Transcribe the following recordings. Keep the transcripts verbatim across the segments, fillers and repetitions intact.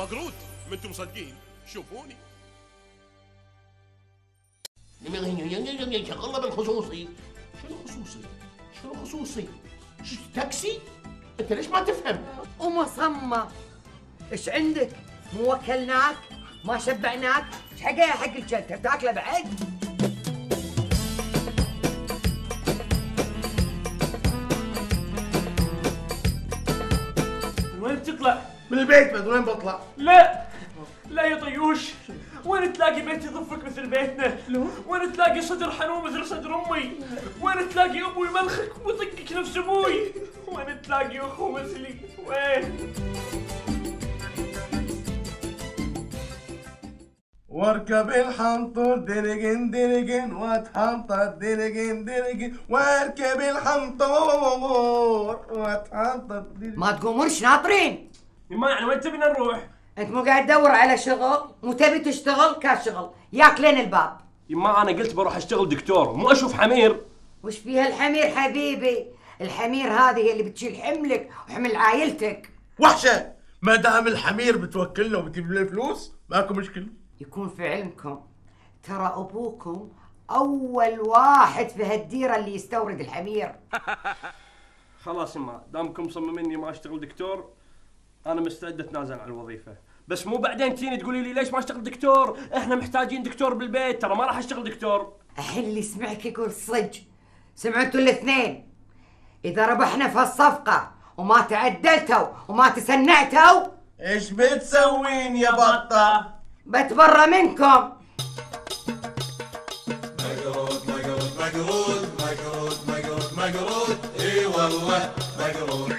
مجرود. ما انتم مصدقين، شوفوني. شغلنا بالخصوصي. شنو خصوصي؟ شنو خصوصي؟ تاكسي؟ انت ليش ما تفهم؟ ومصمم ايش عندك؟ مو وكلناك؟ ما شبعناك؟ ايش حقها يا حق الكلب؟ بتاكله بعد؟ وين بتطلع؟ من البيت. بعد وين بطلع؟ لا لا يا طيوش، وين تلاقي بيت يضفك مثل بيتنا؟ وين تلاقي صدر حنون مثل صدر امي؟ وين تلاقي ابوي ملخك وطقك نفس ابوي؟ وين تلاقي اخو مثلي؟ وين؟ واركب الحنطور درجن درجن واتحنطط درجن درجن، واركب الحنطور واتحنطط. ما تقومونش ناطرين؟ ما يعني وين تبينا نروح؟ انت مو قاعد تدور على شغل، مو تبي تشتغل كشغل، ياك لين الباب. يما انا قلت بروح اشتغل دكتور مو اشوف حمير. وش فيها الحمير حبيبي؟ الحمير هذه هي اللي بتشيل حملك وحمل عائلتك. وحشه، ما دام الحمير بتوكلنا وبتجيب لنا فلوس ماكو مشكله. يكون في علمكم ترى ابوكم اول واحد في هالديره اللي يستورد الحمير. خلاص يما، دامكم مصمميني ما اشتغل دكتور انا مستعد اتنازل عن الوظيفه، بس مو بعدين تجيني تقولي لي ليش ما اشتغل دكتور؟ احنا محتاجين دكتور بالبيت، ترى ما راح اشتغل دكتور. الحين اللي يسمعك يقول صج، سمعتوا الاثنين. اذا ربحنا في الصفقه وما تعدلتوا وما تسنعتوا ايش بتسوين يا بطه؟ بتبرى منكم. مقرود مقرود مقرود مقرود مقرود مقرود، اي والله مقرود.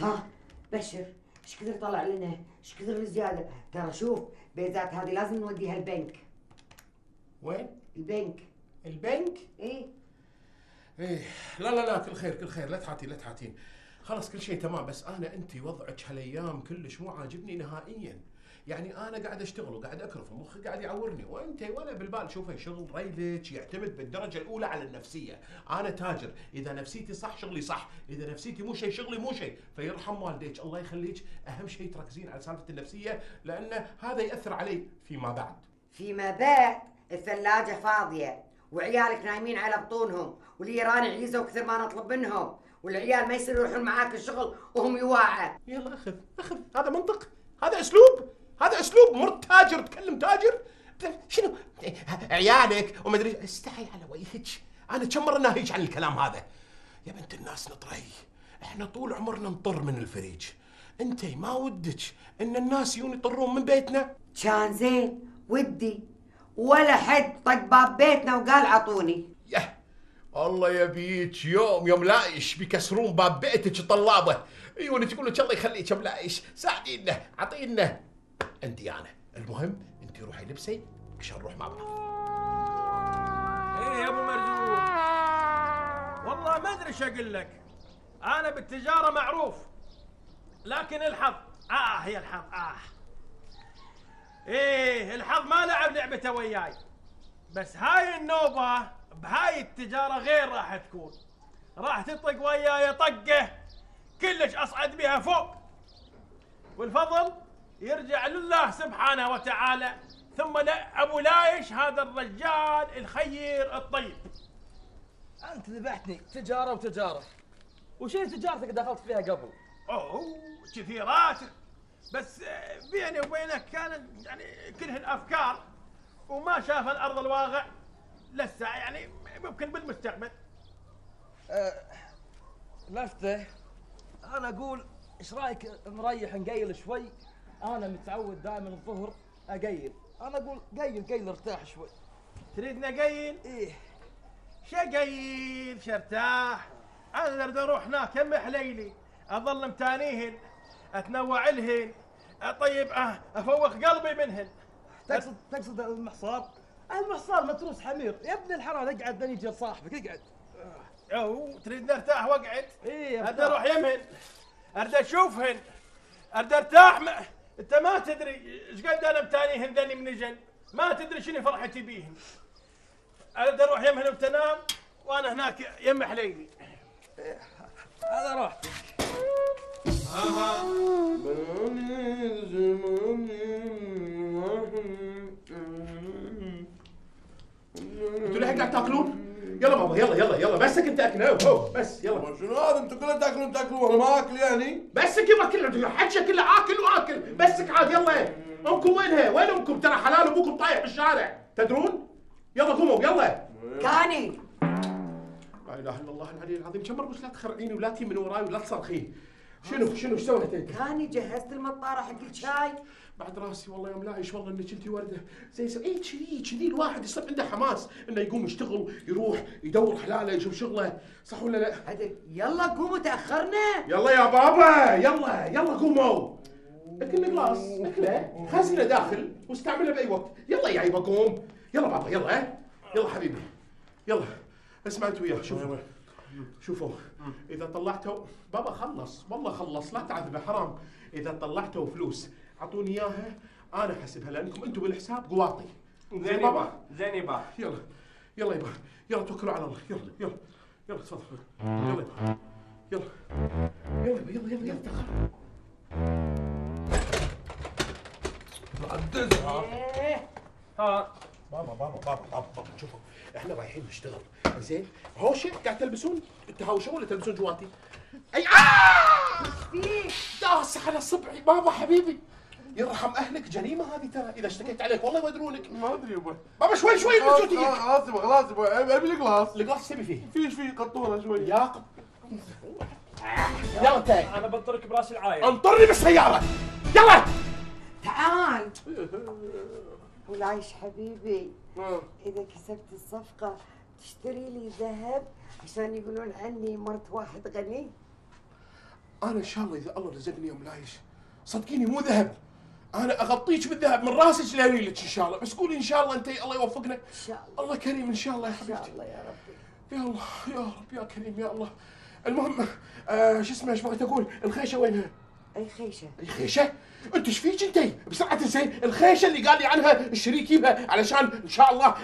ها بشر، ايش كثر طلع لنا؟ ايش كثر زياده؟ ترى شوف بيزات هذه لازم نوديها البنك. وين؟ البنك. البنك؟ ايه ايه. لا لا لا، كل خير كل خير، لا تحاتين لا تحاتين، خلاص كل شيء تمام. بس انا انت وضعك هالايام كلش مو عاجبني نهائيا. يعني انا قاعد اشتغل وقاعد اكرف ومخي قاعد يعورني، وانت ولا بالبال. شوفي شغل ريلك يعتمد بالدرجه الاولى على النفسيه. انا تاجر، اذا نفسيتي صح شغلي صح، اذا نفسيتي مو شيء شغلي مو شيء. فيرحم والديك الله يخليك، اهم شيء تركزين على سالفه النفسيه لان هذا ياثر علي فيما بعد. فيما بعد الثلاجه فاضيه وعيالك نايمين على بطونهم واليران عيزه وكثر ما نطلب منهم، والعيال ما يصير يروحون معاك الشغل وهم يواعى. يلا اخذ اخذ، هذا منطق، هذا اسلوب، هذا اسلوب مرت تاجر تكلم تاجر. شنو عيالك ومدري، استحي على وجهك. انا كم مره ناهيك عن الكلام هذا يا بنت الناس. نطري احنا طول عمرنا نطر من الفريج، انت ما ودك ان الناس يجون يطرون من بيتنا؟ كان زين ودي ولا حد طق باب بيتنا وقال عطوني. يه الله يبيك يوم يوم لايش بيكسرون باب بيتك طلابه يجونك يقولوا الله يخليك يوم لايش ساعدينا عطينا. انتي انا المهم انتي روحي لبسي عشان نروح مع بعض. ايه يا ابو مرزوق، والله ما ادري ايش اقول لك. انا بالتجاره معروف، لكن الحظ اه يا الحظ اه. ايه الحظ ما لعب لعبته وياي، بس هاي النوبه بهاي التجاره غير راح تكون. راح تطق وياي طقه كلش اصعد بها فوق، والفضل يرجع لله سبحانه وتعالى، ثم ابو لايش هذا الرجال الخير الطيب. انت ذبحتني تجاره وتجاره. وشنو تجارتك دخلت فيها قبل؟ اوه كثيرات، بس بيني وبينك كانت يعني كره الافكار وما شاف الارض الواقع لسه، يعني ممكن بالمستقبل. أه لفته، انا اقول ايش رايك نريح نقيل شوي؟ أنا متعود دائما الظهر أقيل، أنا أقول قيل قيل ارتاح شوي. تريدني أقيل؟ إيه. شو أقيل؟ شو ارتاح؟ أنا أريد أروح هناك يم حليلي، أظل متانيهن، أتنوع لهن، طيب أفوخ قلبي منهن. تقصد تقصد المحصار؟ المحصار متروس حمير، يا ابن الحلال اقعد لين يجي صاحبك اقعد. أو تريدني أرتاح وأقعد؟ إيه أريد أروح يمهن، أريد أشوفهن، أريد أرتاح. م... انت ما تدري ايش قد انا متانيهن ذني من جن، ما تدري شنو فرحتي بيهن. اريد اروح يمهن وتنام وانا هناك يم حليلي. هذا روحتك. اها من زمان يلا يلا يلا يلا بسك انت اكل اهو بس يلا. شنو هذا انتوا كلكم تاكلون تاكلون وانا ما اكل يعني؟ بسك يما كله حكشه كله اكل واكل بسك عاد يلا. امكم وينها؟ وين امكم؟ ترى حلال ابوكم طايح بالشارع تدرون؟ يلا قوموا يلا. كاني لا اله الا الله العلي العظيم كم مره قلت لا تخرعيني ولا تي من وراي ولا تصرخين. شنو شنو ايش سويت انت؟ كاني جهزت المطاره حق الشاي بعد راسي والله يوم لايش والله انك انت ورده زي اي كذي كذي الواحد يصير عنده حماس انه يقوم يشتغل يروح يدور حلاله يشوف شغله صح ولا لا؟ يلا قوموا تاخرنا. يلا يا بابا يلا يلا قوموا. اكلنا قلاص اكله خزنه داخل واستعمله باي وقت. يلا يا عيبه قوم يلا بابا يلا يلا حبيبي يلا. اسمع انت وياه شوفوا شوفوا اذا طلعتوا بابا خلص والله خلص لا تعذبه حرام. اذا طلعتوا فلوس اعطوني اياها انا احسبها لانكم انتم بالحساب قواطي. زين بابا زين يبا يلا يلا يبا يلا توكلوا على الله يلا يلا يلا تفضل يلا يلا يلا يلا يلا يلا تاخر عدزها. ها بابا بابا بابا بابا شوفوا احنا رايحين نشتغل زين. هوشه قاعد تلبسون تهاوشون ولا تلبسون جواتي؟ اي اه فيك داس على صبعي بابا حبيبي يرحم اهلك. جريمه هذه ترى اذا اشتكيت عليك والله ما يدرونك. ما ادري يبا بابا شوي شوي بسوتي خلاص يبا خلاص يبا ابي القلاص. القلاص تبي فيه؟ فيش فيه قطوره شوي يا قط يلا انت. انا بنطرك براس العاير. انطرني بالسياره يلا تعال. والعيش حبيبي اذا كسبت الصفقه تشتري لي ذهب عشان يقولون عني مرت واحد غني. انا ان شاء الله اذا الله رزقني يوم لايش صدقيني مو ذهب انا اغطيك بالذهب من راسك لريلك ان شاء الله. بس قولي ان شاء الله انت الله يوفقنا ان شاء الله. الله كريم ان شاء الله يا حبيبتي ان شاء الله يا ربي. يا الله يا رب يا كريم يا الله. المهم آه شو اسمه ايش بغيت اقول؟ الخيشه وينها؟ اي خيشه؟ اي خيشه؟ انت ايش فيك انت؟ بسرعه زين الخيشه اللي قال لي عنها الشريك يجيبها علشان ان شاء الله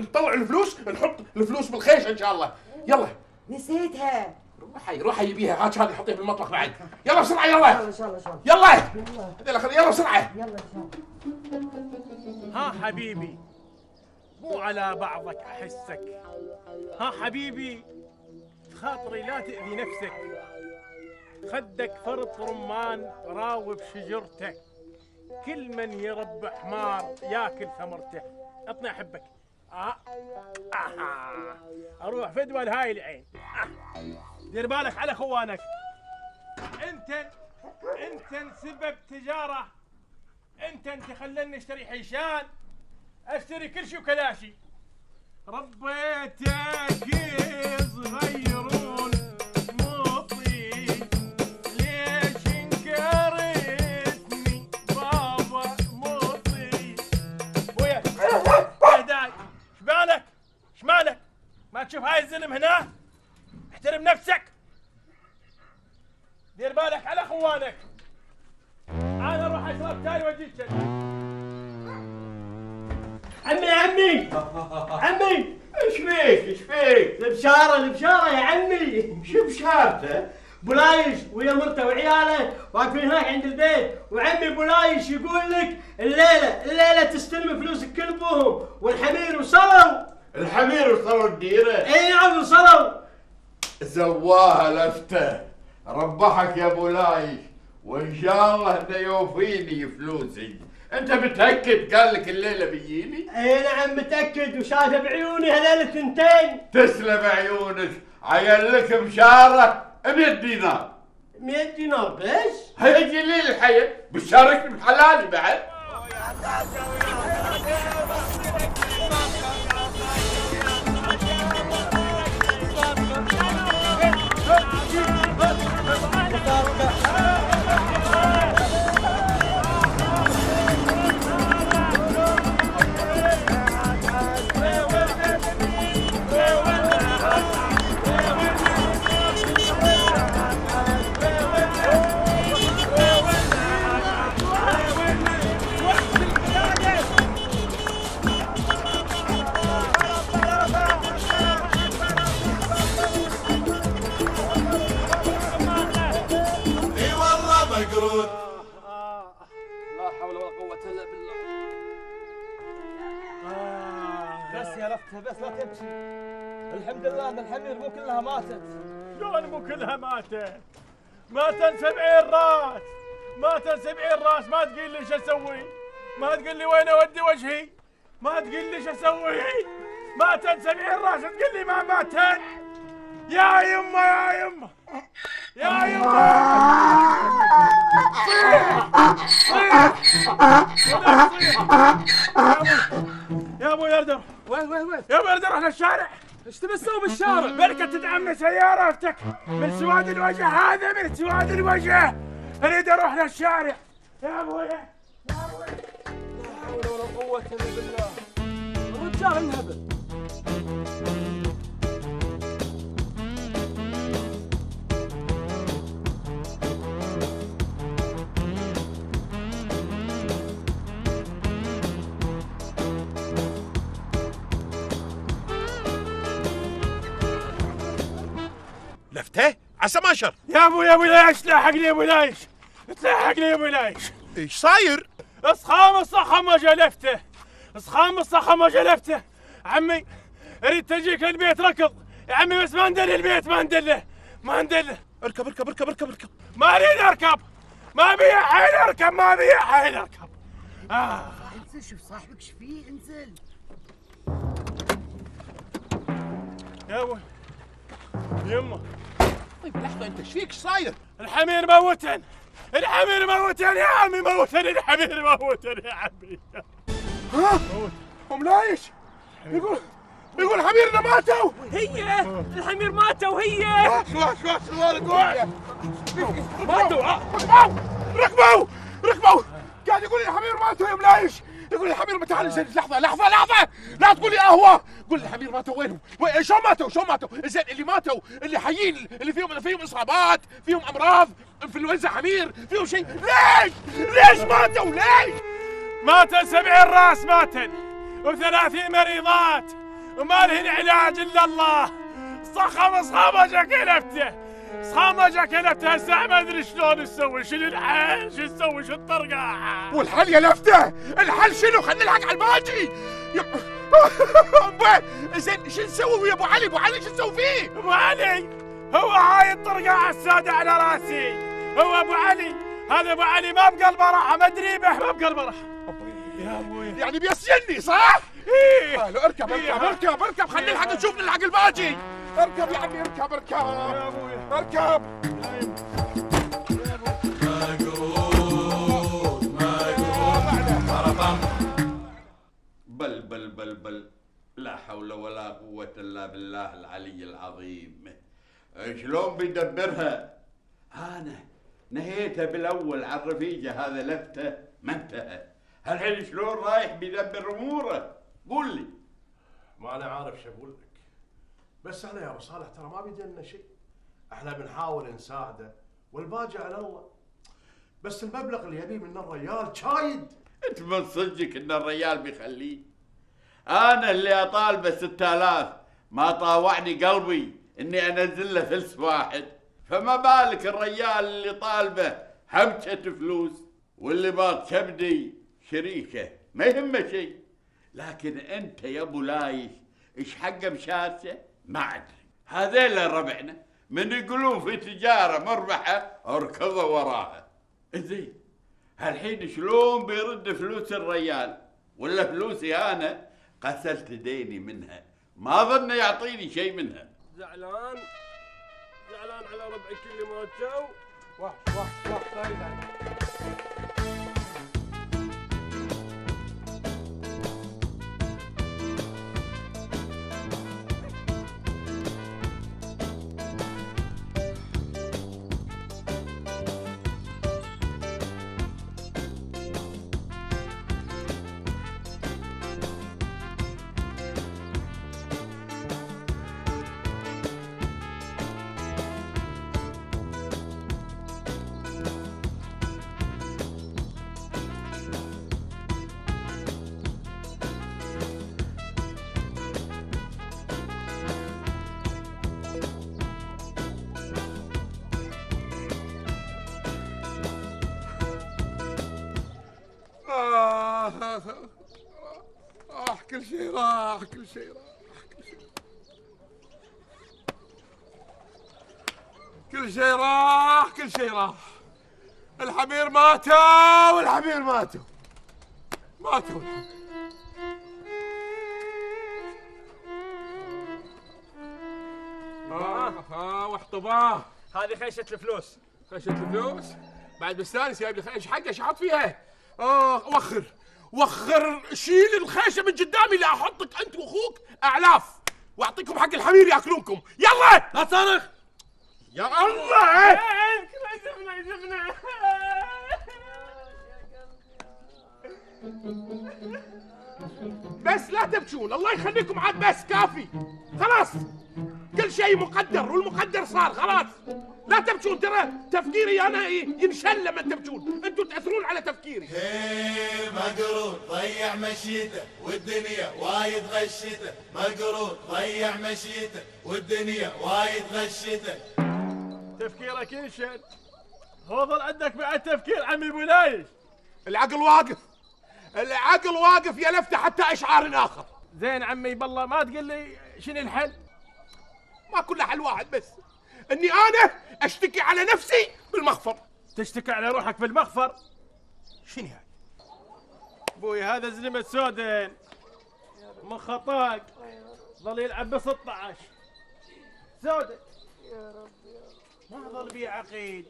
نطلع الفلوس نحط الفلوس بالخيشه ان شاء الله. يلا نسيتها. روحي روحي يبيها هات هذه حطيها بالمطبخ بعد. يلا بسرعه يلا. يلا ان شاء الله ان شاء الله. يلا يلا يلا بسرعه. يلا ان شاء الله. ها حبيبي مو على بعضك احسك. ها حبيبي خاطري لا تأذي نفسك. خدك فرط رمان راوب شجرته. كل من يربي حمار ياكل ثمرته. اطني احبك. آه. آه. اروح فدوى لهاي العين. آه. دير بالك على خوانك. انت انت سبب تجاره. انت انت خلني اشتري حيشان. اشتري كل شيء وكلاشي. ربيتك صغيرون شمالك؟ ما تشوف هاي الزلم هنا؟ احترم نفسك. دير بالك على اخوانك. انا اروح اشرب شاي واجيك. عمي عمي عمي ايش فيك؟ ايش فيك؟ البشاره البشاره يا عمي. شو بشارته؟ بولايش ويا مرته وعياله واقفين هناك عند البيت وعمي بولايش يقول لك الليله الليله تستلم فلوسك كلبهم والحمير وصلوا. الحمير وصلوا الديره. اي نعم وصلوا. سواها لفته ربحك يا ابو لايش وان شاء الله انه يوفيني فلوسي. انت متاكد قال لك الليله بيجيني؟ اي نعم متاكد وشايفه بعيوني هذول ثنتين. تسلم عيونك. عين لك بشاره مية دينار. مية دينار بس؟ هيجي لي الحين بشارك بحلالي بعد. يا لفتها بس لا تبكي. الحمد لله ان الحمير مو كلها ماتت. شلون مو كلها ماتت؟ ماتن سبعين راس، ماتن سبعين راس. ما تقول لي شو اسوي؟ ما تقول لي وين اودي وجهي؟ ما تقول لي شو اسوي؟ ماتن سبعين راس تقول لي ما ماتن؟ يا يمه يا يمه يا يمه. يا ابو يردر وين وين وين؟ يا ابو يردر احنا الشارع. ايش تبي تسوي بالشارع؟ بركة تدعمني سيارتك من سواد الوجه، هذا من سواد الوجه. اريد اروح للشارع يا ابوي يا ابوي. لا حول ولا قوة الا بالله. الرجال انهبل. لفته؟ عسى ما شر. يا ابو يا ابو لايش تلاحقني يا ابو لايش؟ تلاحقني يا ابو لايش؟ ايش صاير؟ اصخام الصخم وجلفته. اصخام الصخم وجلفته. عمي اريد تجيك للبيت ركض. يا عمي بس ما ندل البيت، ما ندله ما ندله. اركب اركب اركب اركب اركب. ما اريد اركب. ما ابي حيل اركب، ما ابي حيل اركب. اه. انزل شوف صاحبك ايش فيه، انزل. يا ابو يمه. طيب لحظة، أنت ايش فيك؟ ايش صاير؟ الحمير موتن، الحمير موتن يا عمي، موتن الحمير موتن يا عمي. ها؟ أم لايش؟ يقول يقول حميرنا ماتوا. هي الحمير ماتوا هي. واش واش واش واش ماتوا. ركبوا ركبوا ركبوا. قاعد يقول لي الحمير ماتوا يا أم لايش. يقول الحمير متى على زين. لحظة لحظة لحظة، لا تقول لي اهوى. قول الحمير ماتوا وينهم؟ وين شو ماتوا؟ شو ماتوا؟ زين اللي ماتوا اللي حيين اللي فيهم فيهم اصابات، فيهم امراض، انفلونزا حمير، فيهم شيء. ليش؟ ليش ماتوا؟ ليش؟ ماتن سبعين راس ماتن وثلاثين مريضات وما لهن علاج الا الله. صخم اصخامجه كلفته. صامجة كلفته. هسه ما ادري شلون نسوي، شنو الحل؟ شو نسوي؟ شو الطرقة؟ والحل يا لفته؟ الحل شنو؟ خلينا نلحق على الباجي. زين شو نسوي ويا ابو علي؟ ابو علي شو نسوي فيه؟ ابو علي هو هاي الطرقة عالسادة على راسي. هو ابو علي، هذا ابو علي ما بقلبه راحة، ما ادري به ما بقلبه راحة. يا ابوي يعني بيسجني صح؟ ايه. قالوا اركب اركب اركب اركب، خلينا نلحق نشوف نلحق الباجي. اركب يا عمي اركب اركب يا ابوي اركب. ماجود ماجود. بل بل بل بل. لا حول ولا قوة الا بالله العلي العظيم. شلون بيدبرها؟ انا نهيته بالاول عن رفيقه هذا لفته ما انتهى. هالحين شلون رايح بيدبر اموره؟ قول لي. ما انا عارف شو اقول لك. بس انا يا ابو صالح ترى ما بيدي لنا شيء. احنا بنحاول نساعده والباقي على الله. بس المبلغ اللي يبيه من الريال شايد. انت من صدقك ان الريال بيخليه؟ انا اللي اطالبه ستة آلاف، ما طاوعني قلبي اني انزل له فلس واحد، فما بالك الريال اللي طالبه همشة فلوس واللي باط كبدي شريكه ما يهمه شيء. لكن انت يا ابو لايش ايش حقه مشاسه؟ ما ادري. هذيل ربعنا من يقولون في تجاره مربحه اركضوا وراها. زين هالحين شلون بيرد فلوس الريال؟ ولا فلوسي انا غسلت ديني منها، ما ظن يعطيني شيء منها. زعلان زعلان على ربعي كل ما جو. وح وح وح كل شيء راح كل شيء راح كل شيء راح كل شيء راح الحمير ماتوا والحمير ماتوا ماتوا ها ها واحطباه. هذه خيشة الفلوس خيشة الفلوس بعد مستانس جايب لي خيش حقه ايش احط فيها؟ اه وخر وخر شيل الخيشه من قدامي لا احطك انت واخوك اعلاف واعطيكم حق الحمير ياكلونكم يلا لا تصرخ يا الله كنا عزبنا عزبنا بس لا تبكون الله يخليكم عاد بس كافي خلاص كل شيء مقدر والمقدر صار خلاص لا تبكون ترى تفكيري انا ينشل لما تبكون انتم تاثرون على تفكيري. ايه مقرود ضيع مشيته والدنيا وايد غشيته مقرود ضيع مشيته والدنيا وايد غشيته تفكيرك ينشل هو ظل عندك بعد تفكير عمي بولايش العقل واقف العقل واقف يا لفته حتى اشعار اخر. زين عمي بالله ما تقول لي شنو الحل؟ ما كله حل واحد بس اني انا اشتكي على نفسي بالمخفر. تشتكي على روحك بالمخفر؟ شنو هاي؟ ابوي هذا زلمه سودن من خطاك ظل يلعب ب ستة عشر سودن يا رب يا رب ما ظل بيه عقيد.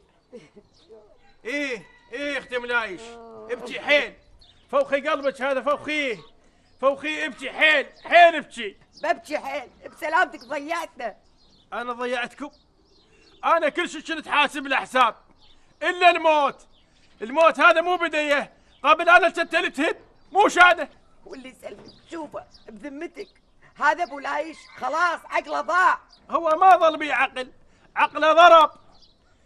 ايه ايه اختي ملايش ابكي حيل فوقي قلبك هذا فوقيه فوقيه ابكي حيل حيل ابكي ببكي حيل بسلامتك ضيعتنا. انا ضيعتكم؟ أنا كل شيء كنت حاسب الأحساب إلا الموت. الموت هذا مو بديه قبل أنا كنت هب مو شاده. واللي يسلمك شوفه بذمتك هذا أبو لايش خلاص عقله ضاع. هو ما ظل بيه عقل عقله ضرب.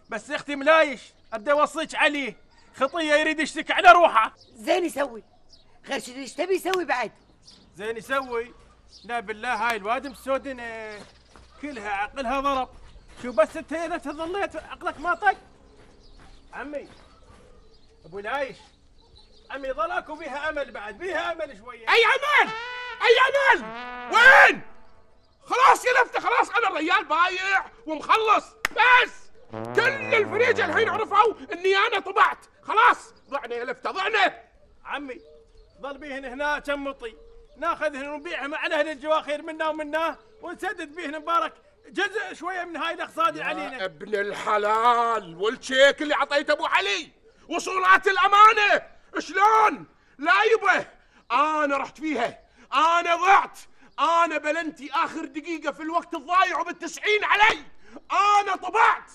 بس أختي ملايش أبدي أوصيك عليه خطية يريد يشتكي على روحه. زين يسوي غير شنو ايش تبي يسوي بعد؟ زين يسوي لا بالله هاي الوادم السودنة كلها عقلها ضرب. شو بس انت اذا تظليت عقلك ما طق عمي ابو العيش عمي ظل اكو بيها امل بعد بيها امل شويه. اي امل اي امل وين خلاص يا لفته خلاص انا الريال بايع ومخلص بس كل الفريج الحين عرفوا اني انا طبعت خلاص ضعنا يا لفته ضعنا عمي ظل بيهن هنا كم مطي ناخذهن ونبيعها مع اهل الجواخير منا ومناه ونسدد بيهن مبارك جزء شويه من هاي الاقساط اللي علينا. ابن الحلال والشيك اللي عطيته ابو علي وصولات الامانه شلون؟ لا يبا انا رحت فيها انا ضعت انا بلنتي اخر دقيقه في الوقت الضايع وبالتسعين علي انا طبعت.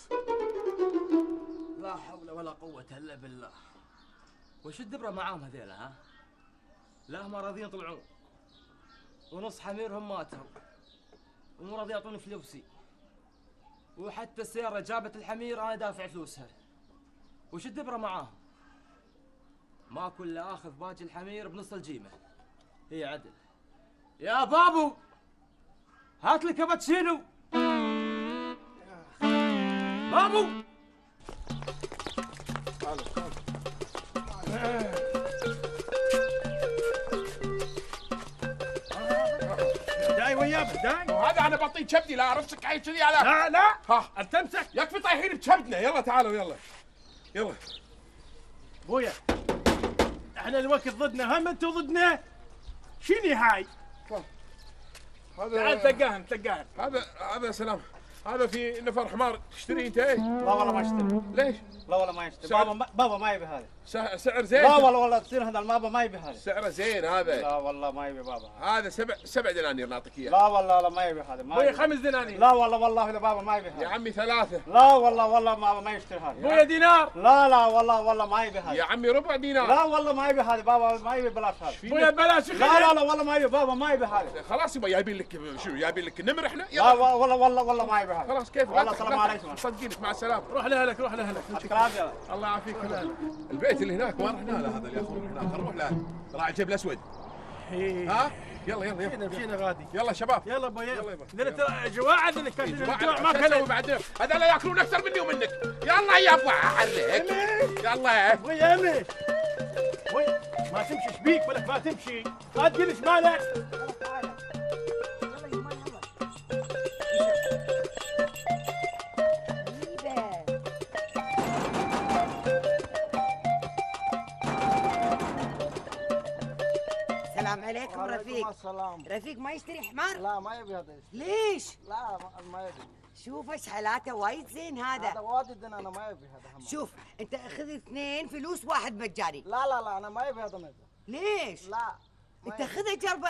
لا حول ولا قوه الا بالله. وش الدبره معاهم هذيلا ها؟ لا ما راضيين يطلعون ونص حميرهم ماتوا ومو راضي يعطوني فلوسي وحتى السيارة جابت الحمير أنا دافع فلوسها. وش الدبرة معاهم؟ ما كله آخذ باقي الحمير بنص الجيمة. هي عدل يا بابو هات لي كابتشينو بابو. وهذا انا بعطيه كبدي لا ارفسك عين كذي على لا لا ها انت امسك يكفي طايحين بكبدنا. يلا تعالوا يلا يلا ابويا احنا الوقت ضدنا هم انتم ضدنا شني هاي؟ هذا تعال تلقاهم تلقاهم هذا هذا سلام هذا في نفر حمار تشتري انت؟ لا والله ما اشتري. ليش؟ لا والله ما اشتري سعر... بابا بابا ما يبي هذا. سعر زين؟ لا والله والله تصير هذا بابا ما يبي هذا. سعره زين هذا. لا والله ما يبي بابا هذا سبع سبع دنانير نعطيك اياه. لا والله لا ما يبي هذا. بوي خمس دنانير. لا والله والله اذا بابا ما يبي هذا. يا عمي ثلاثه. لا والله والله بابا ما يشتري هذا. بوي دينار. لا لا والله والله ما يبي هذا. يا عمي ربع دينار. لا والله ما يبي هذا بابا ما يبي بلاش هذا. بوي بلاش. لا لا لا والله ما يبي بابا ما يبي هذا. خلاص يبا جايبين لك شو جايبين لك نمر احنا؟ لا والله والله والله ما يبي. خلاص كيف والله السلام عليكم صدقينك مع السلامه روح لاهلك روح لاهلك الله يعافيك. البيت اللي هناك ما رحنا له هذا اللي اخونا هناك نروح له راعي الجيب الاسود ها يلا يلا يلا مشينا غادي يلا شباب يلا باي يلا ترى جوعان ما كلوا بعدين هذول ياكلون اكثر مني ومنك يلا يا ابو حرك يلا ويا امي وي ما تمشي شبيك ولك ما تمشي ما تجلس مالك عليكم رفيق. السلام. رفيق ما يشتري حمار؟ لا ما يبي هذا. ليش؟ لا ما يبي. شوف ايش حالاته وايد زين هذا. هذا واجد إن انا ما يبي هذا حمار. شوف انت اخذ اثنين فلوس واحد مجاني. لا لا لا انا ما يبي هذا مجاني. ليش؟ لا انت خذها جربه.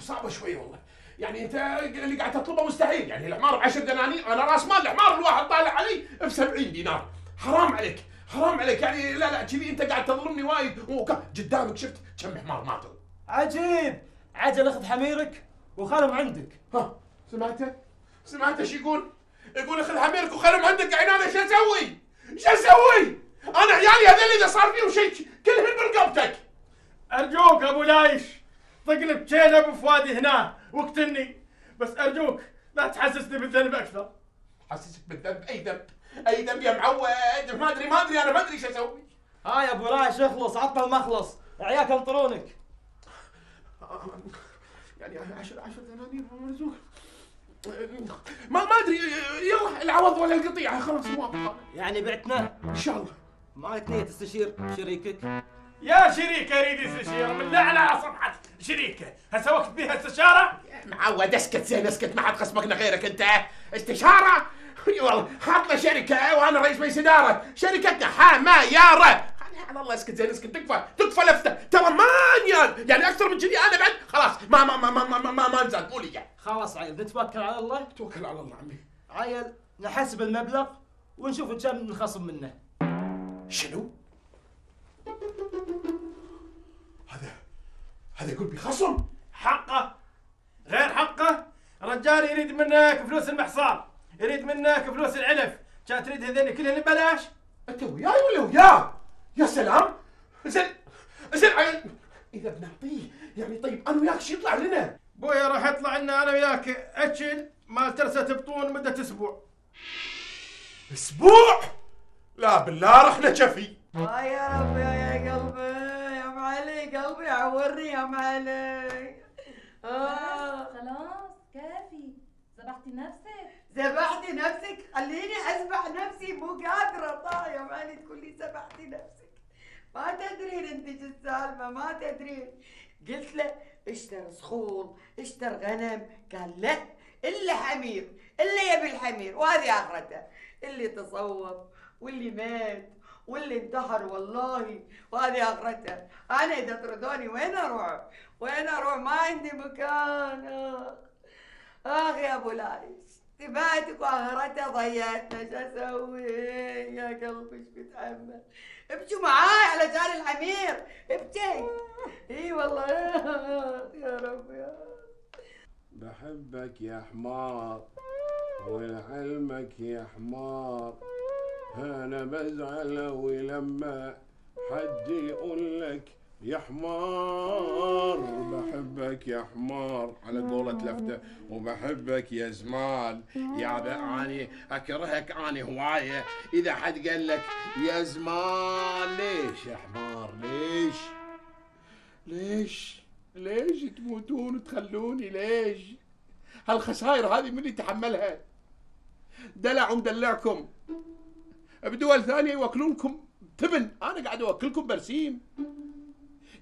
صعبه شوي والله، يعني انت اللي قاعد تطلبه مستحيل، يعني الحمار ب عشرة دنانير، انا راس مال الحمار الواحد طالع علي ب سبعين دينار، حرام عليك، حرام عليك، يعني لا لا كذي انت قاعد تظلمني وايد، قدامك شفت كم حمار ماتوا. عجيب، عجل اخذ حميرك وخلهم عندك. ها، سمعته؟ سمعته شو يقول؟ يقول اخذ حميرك وخلهم عندك، يعني انا شو اسوي؟ شو اسوي؟ انا عيالي هذول اذا صار فيهم شيء كلهم برقبتك. ارجوك ابو لايش. طقلب جينا ابو فؤادي هنا واقتلني، بس ارجوك لا تحسسني بالذنب اكثر. حسسك بالذنب؟ اي ذنب؟ اي ذنب يا معود؟ ما ادري ما ادري انا ما ادري ايش اسوي. ها يا ابو رايش اخلص عطل مخلص، عياك ينطرونك. يعني عشر عشر دنانير مرزوق. ما ما ادري يلا العوض ولا القطيعه خلاص موافقه. يعني بعتنا؟ ان شاء الله. مالك نيه تستشير شريكك؟ يا شريكه اريد استشيره بالله على صفحه شريكه، هسوقت بها استشاره؟ معود اسكت زين اسكت ما حد خصمكنا غيرك انت، استشاره؟ والله حاطنا شركه وانا رئيس مجلس اداره، شركتنا حمايره. على الله اسكت زين اسكت تكفى، تكفى لفته، ترى مانيان، يعني اكثر من كذي انا بعد خلاص ما ما ما ما ما ما, ما انزل قولي يعني. خلاص عيل نتوكل على الله. توكل على الله عمي. عيل نحسب المبلغ ونشوف كم نخصم منه. شنو؟ هذا هذا يقول بخصم حقه غير حقه. رجال يريد منك فلوس المحصار، يريد منك فلوس العلف، كان تريد هذين كلهن ببلاش. انت وياي ولا وياه؟ يا سلام زين زين اذا بنعطيه يعني. طيب انا وياك شو يطلع لنا؟ بويا راح يطلع لنا انا وياك اكل مال ترسه بطون مده اسبوع. اسبوع؟ لا بالله رحنا جفي. يا ربي يا قلبي علي قلبي عورني يا معلم. اه خلاص كافي، ذبحتي نفسك ذبحتي نفسك. خليني اذبح نفسي مو قادره. طال يا معلم تقول لي ذبحتي نفسك، ما تدرين انت شو السالفه ما تدرين. قلت له اشتر صخور اشتر غنم، قال لا الا حمير، الا يبي الحمير وهذه اخرته. اللي تصوب واللي مات واللي انتحر والله وهذه اخرته. انا اذا طردوني وين اروح؟ وين اروح؟ ما عندي مكان. اخ اخ يا ابو لاريش تبعتك واخرته ضيعتنا. شو اسوي يا قلبي؟ ايش بتحمل؟ ابكوا معاي على جال الحمير، ابكي. اي والله يا رب يا بحبك يا حمار ولعلمك يا حمار. أنا بزعل أوي لما حد يقول لك يا حمار. بحبك يا حمار على قولة لفتة، وبحبك يا زمال. يابا أني أكرهك أني هواية إذا حد قال لك يا زمال. ليش يا حمار؟ ليش؟ ليش؟ ليش تموتون وتخلوني؟ ليش؟ هالخسائر هذه من يتحملها؟ دلع ومدلعكم بدول ثانية يوكلونكم تبن، انا قاعد اوكلكم برسيم،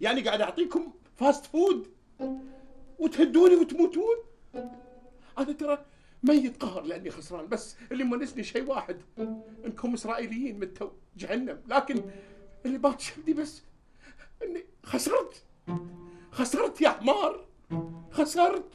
يعني قاعد اعطيكم فاست فود وتهدوني وتموتون. انا ترى ميت قهر لاني خسران، بس اللي مونسني شيء واحد، انكم اسرائيليين من تو جهنم، لكن اللي باطش عندي بس اني خسرت خسرت يا حمار، خسرت.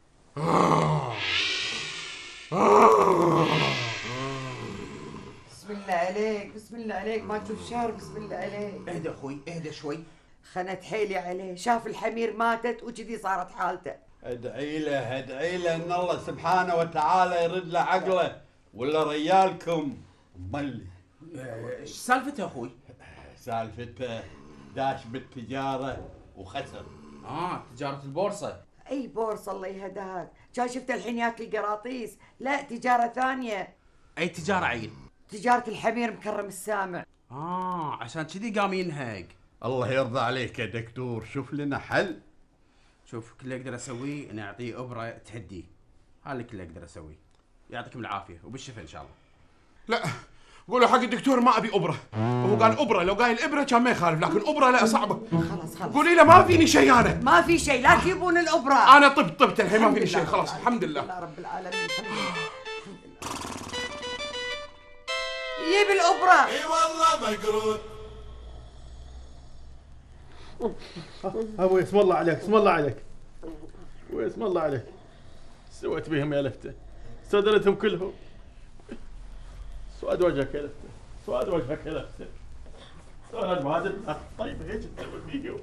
بسم الله عليك. اهدى اخوي، اهدى شوي. خنت حيلي عليه، شاف الحمير ماتت وكذي صارت حالته. ادعي له، ادعي له ان الله سبحانه وتعالى يرد له عقله، ولا ريالكم ملي. ايش سالفته اخوي؟ سالفته داش بالتجاره وخسر. اه تجاره البورصه. اي بورصه الله يهداك؟ كان شفته الحين ياكل قراطيس، لا تجاره ثانيه. اي تجاره عيل؟ تجاره الحمير مكرم السامع. آه عشان كذي قام ينهق. الله يرضى عليك يا دكتور، شوف لنا حل. شوف كل اللي أقدر أسويه أني أعطيه إبرة تهديه، هذا كل اللي أقدر أسويه. يعطيكم العافية وبالشفاء إن شاء الله. لا قولوا حق الدكتور ما أبي إبرة، هو قال إبرة، لو قال إبرة كان ما يخالف، لكن إبرة لا صعبة. خلاص خلاص قولي له ما فيني شيء، أنا ما في شيء، لا تجيبون الإبرة، أنا طبت طبت الحين ما فيني شيء، خلاص الحمد لله. الحمد لله رب العالمين. جيب الابره. اي والله مقرود. ابوي اسم الله عليك، اسم الله عليك. ابوي اسم الله عليك. سويت بهم يا لفته؟ صدرتهم كلهم. سواد وجهك يا لفته، سواد وجهك يا لفته. سواد ما طيب هيك تسوي فيديو.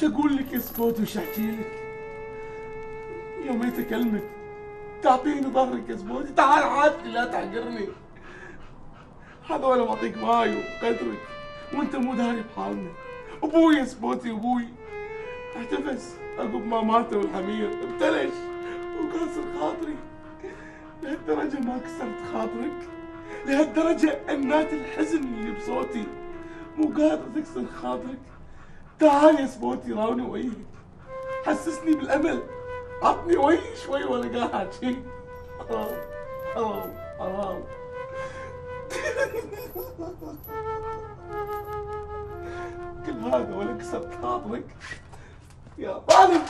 شو اقول لك اسكت وش احكي لك؟ يوميت اكلمك تعطيني ظهرك يا زبودي، تعال عاد لا تحقرني. هذول معطيك ماي وقدرك وانت مو داري بحالنا. ابوي يا زبودي، ابوي احتفس عقب ما مات والحمير ابتلش وقاصر خاطري لهالدرجه، ما كسرت خاطرك لهالدرجه، انات الحزن اللي بصوتي مو قادر تكسر خاطرك. تعال يا سبوتي راوني وجهك، حسسني بالامل، عطني وجهي شوي وانا قاعد احكي. حرام حرام حرام. كل هذا ولا كسرت خاطرك يا ظالم.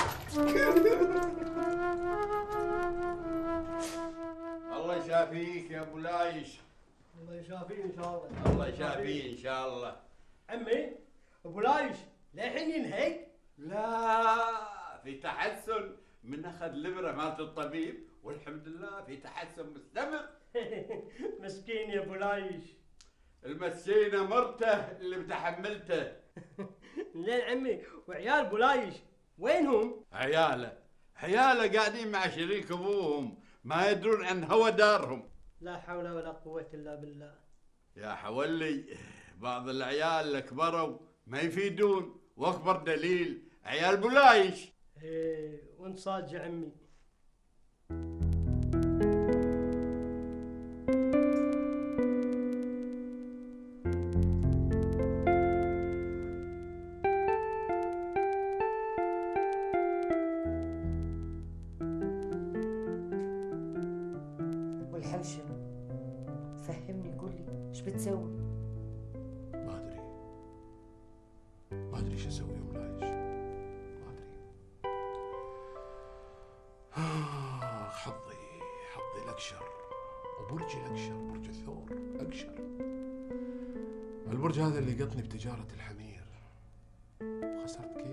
الله يشافيك يا ابو لايش. الله يشافيه ان شاء الله. الله يشافيه ان شاء الله. عمي ابو لايش للحين ينهي؟ لا في تحسن من اخذ الابره مالت الطبيب، والحمد لله في تحسن مستمر. مسكين يا ابو لايش. المسكينه مرته اللي متحملته. زين عمي وعيال ابو لايش وينهم؟ عياله عياله قاعدين مع شريك ابوهم، ما يدرون عن هوى دارهم. لا حول ولا قوة إلا بالله. يا حولي بعض العيال اللي كبروا ما يفيدون، وأكبر دليل عيال بلايش. إيه وأنت صادق يا عمي. البرج هذا اللي قطني بتجارة الحمير، خسرت كل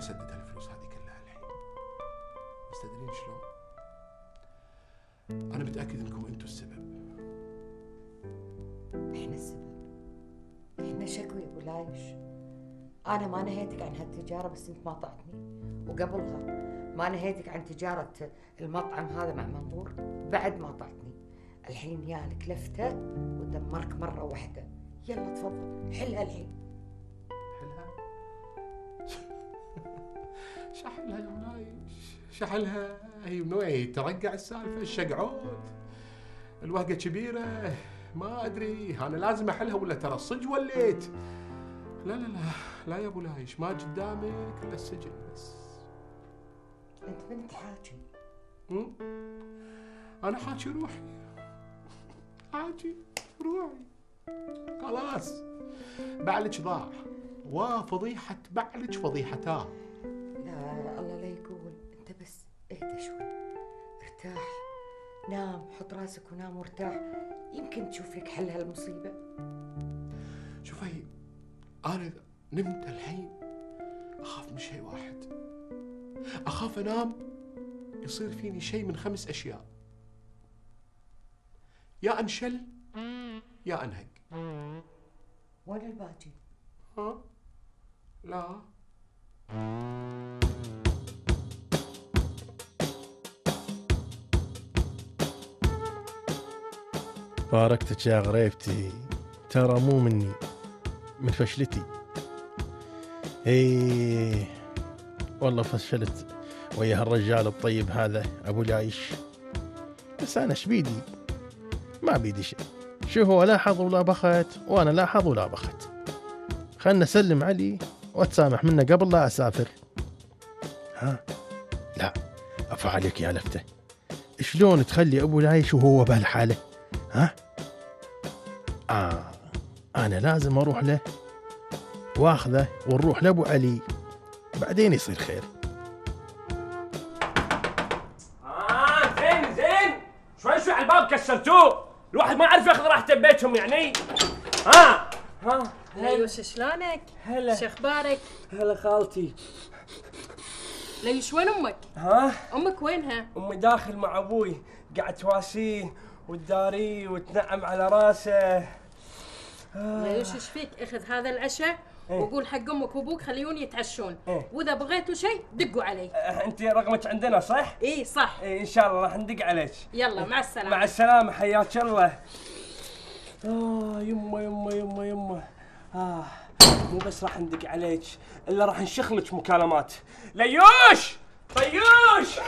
انا سددها الفلوس هذه كلها الحين. بس تدرين شلون؟ انا متاكد انكم انتم السبب. احنا السبب؟ احنا شكوي ابو لايش. انا ما نهيتك عن هالتجاره بس انت ما طعتني، وقبلها ما نهيتك عن تجاره المطعم هذا مع منظور بعد ما طعتني. الحين يالك لفته ودمرك مره واحده. يلا تفضل حلها الحين. حلها؟ شحلها يا منايش، شحلها. هي من وين ترقع السالفه؟ الشقعود، الوهقه كبيره. ما ادري انا لازم احلها ولا ترى الصج وليت. لا لا لا لا يا ابو لايش، ما قدامك الا السجن بس. انت من تحاكي؟ انا حاكي روحي، حاكي روحي. خلاص بعلج ضاع وفضيحه بعلج فضيحتاه. لا الله لا يقول. انت بس اهدى شوي، ارتاح، نام، حط راسك ونام وارتاح. يمكن تشوف لك حل هالمصيبه. شوفي انا نمت الحين اخاف من شيء واحد. اخاف انام يصير فيني شيء من خمس اشياء: يا انشل يا انهق. وين الباقي؟ ها؟ لا باركتك يا غريبتي، ترى مو مني، من فشلتي. ايه والله فشلت ويا هالرجال الطيب هذا ابو لايش. بس انا ايش بيدي؟ ما بيدي شيء. شو هو لاحظ ولا بخت، وانا لاحظ ولا بخت. خلنا اسلم علي واتسامح منه قبل لا اسافر. ها لا افعلك يا لفته، شلون تخلي ابو لايش وهو بهالحاله؟ ها آه. أنا لازم أروح له وأخذه ونروح لأبو علي، بعدين يصير خير. آه زين زين، شوي شوي على الباب كسرتوه، الواحد ما عرف ياخذ راحته ببيتهم يعني. ها ها ليوش شلونك؟ هلا شخبارك؟ هلا خالتي. ليوش وين أمك؟ ها؟ أمك وينها؟ أمي داخل مع أبوي، قاعد تواسيه وتداريه وتنعم على راسه. ليش ايش فيك؟ اخذ هذا العشاء وقول حق امك وابوك خليون يتعشون، واذا بغيتوا شيء دقوا علي. انت رقمك عندنا صح؟ اي صح. اي ان شاء الله راح ندق عليك. يلا مع السلامه. مع السلامه، حياك الله. اه يمه يمه يمه يمه. اه مو بس راح ندق عليك الا راح نشخلك مكالمات. ليوش طيوش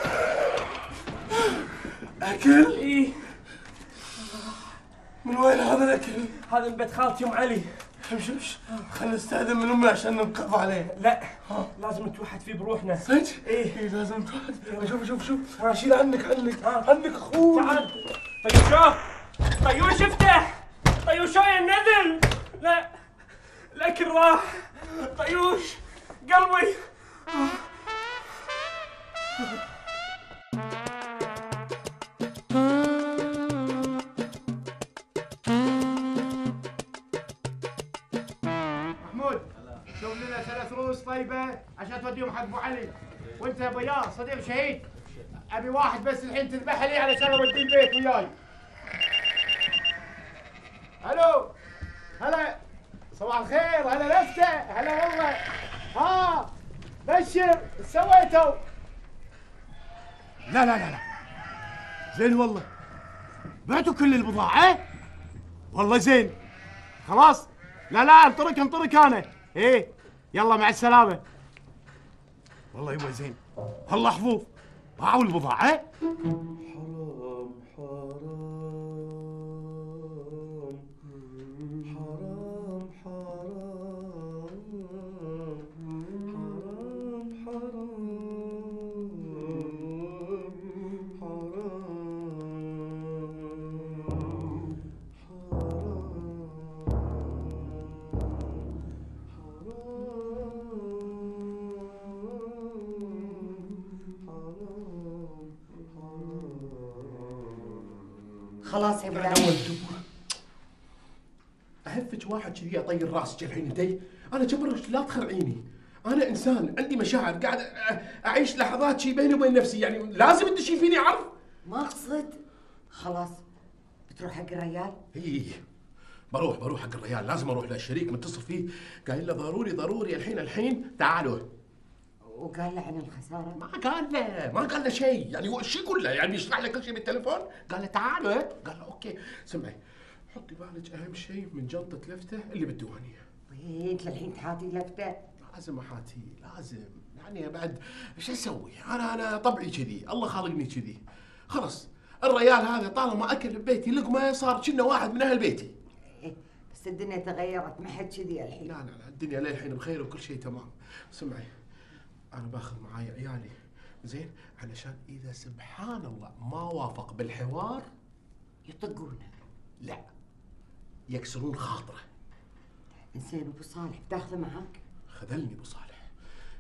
اكل؟ اي. من وين هذا الاكل؟ هذا من بيت خالتي ام علي. حمشمش خلنا نستاذن من امي عشان ننقض عليه. لا ها. لازم نتوحد فيه بروحنا. صدق؟ ايه ايه لازم نتوحد. شوف شوف شوف شيل عنك عنك ها. عنك اخوي. تعال طيوشو طيوش افتح. طيوشو يا النذل. لا الاكل راح. طيوش قلبي. طيبه عشان توديهم حق ابو علي، وانت يا بياض صديق شهيد. ابي واحد بس الحين تذبح لي علشان اوديه البيت وياي. الو هلا صباح الخير. هلا لفته. هلا والله. ها بشر ايش سويتوا؟ لا لا لا لا زين والله. بعتوا كل البضاعه؟ والله زين. خلاص لا لا انطرك انطرك انا. ايه يلا مع السلامة. والله يبا زين. هلا حظوظ باعوا البضاعة. حرام حرام حرام حرام حرام حرام حرام حرام حرام. خلاص يا ابو لايش اهفج واحد كذي اطير راسك الحين. انتي انا جبرك لا تخرعيني. انا انسان عندي مشاعر، قاعد اعيش لحظات شي بيني وبين نفسي، يعني لازم تدشين فيني عرض؟ ما اقصد. خلاص بتروح حق الريال؟ اي بروح بروح حق الريال، لازم اروح له. الشريك متصل فيه قايل له ضروري ضروري الحين الحين تعالوا. وقال له عن الخساره؟ ما قال له، ما قال له شيء، يعني هو شو يقول له؟ يعني يشرح له كل شيء بالتليفون؟ قال له تعالوا، قال له اوكي. سمعي حطي بالك اهم شيء من جنطه لفته اللي بالديوانيه. انت للحين تحاتي لفته؟ لازم احاتي، لازم، يعني بعد شو اسوي؟ انا انا طبعي كذي، الله خالقني كذي. خلص الريال هذا طالما اكل ببيتي لقمه صار كنا واحد من اهل بيتي. بس الدنيا تغيرت، ما حد كذي الحين. لا لا لا، الدنيا للحين بخير وكل شيء تمام. سمعي انا باخذ معاي عيالي زين، علشان اذا سبحان الله ما وافق بالحوار يطقونه، لا يكسرون خاطره. انزين ابو صالح بتاخذه معاك؟ خذلني ابو صالح،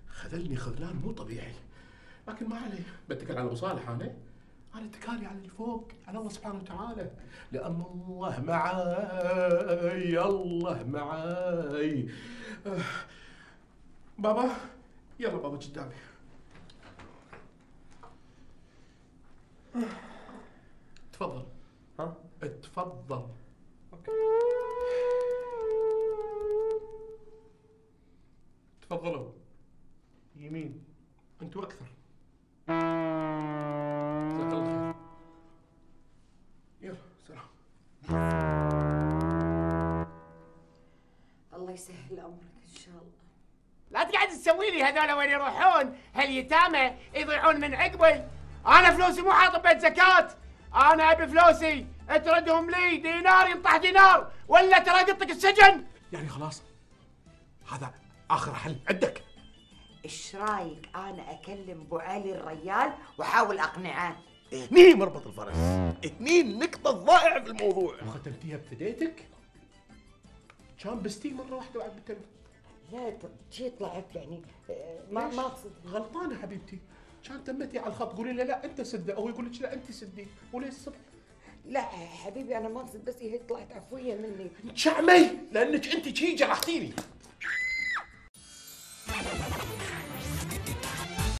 خذلني خذلان مو طبيعي، لكن ما عليه، بتكل على ابو صالح انا، انا اتكالي على اللي فوق، على الله سبحانه وتعالى، لان الله معاي، الله معاي. أه. بابا يلا بابا قدامي. تفضل. ها؟ تفضل. اوكي. تفضلوا. يمين. انتوا اكثر. جزاك الله خير. يلا سلام. الله يسهل امرك ان شاء الله. لا تقعد تسوي لي هذول وين يروحون هاليتامى يضيعون من عقبي. انا فلوسي مو حاطط بيت زكاة، انا ابي فلوسي تردهم لي، دينار ينطح دينار ولا ترى قطك السجن. يعني خلاص هذا اخر حل عندك؟ ايش رايك انا اكلم ابو علي الريال واحاول اقنعه؟ هني مربط الفرس، هني النقطة الضائعة في الموضوع. وختمتيها بفديتك؟ كان بستي مرة واحدة وعد بالتلفون. لا شي طلعت يعني ما ما اقصد. غلطانه حبيبتي، كان تمتي على الخط، قولي له لا انت سده، هو يقول لك لا انت سدي، وليه الصبح؟ لا حبيبي انا ما اقصد، بس هي طلعت عفويه مني. شعمي لانك انت شي جرحتيني.